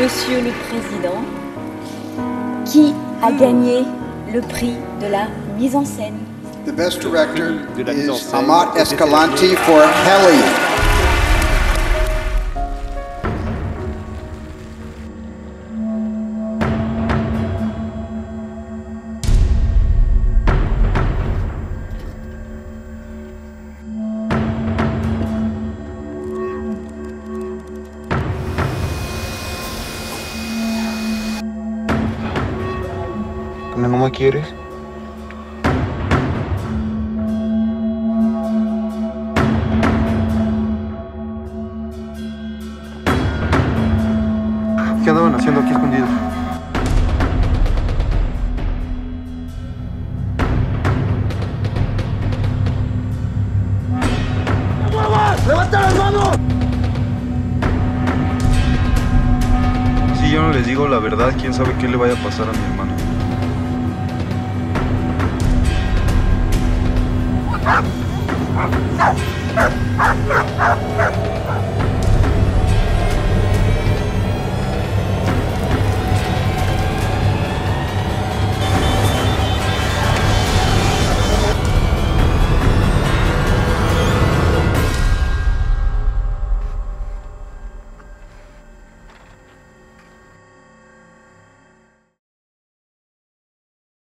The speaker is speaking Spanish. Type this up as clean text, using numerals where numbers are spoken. Monsieur le Président, qui a gagné le prix de la mise en scène? The best director is Amat Escalante for Heli. ¿No me quieres? ¿Qué andaban haciendo aquí escondidos? ¡Guardas! ¡Levanta las manos! Si yo no les digo la verdad, quién sabe qué le vaya a pasar a mi hermano. Ah! Ah! Ah! Ah! Ah!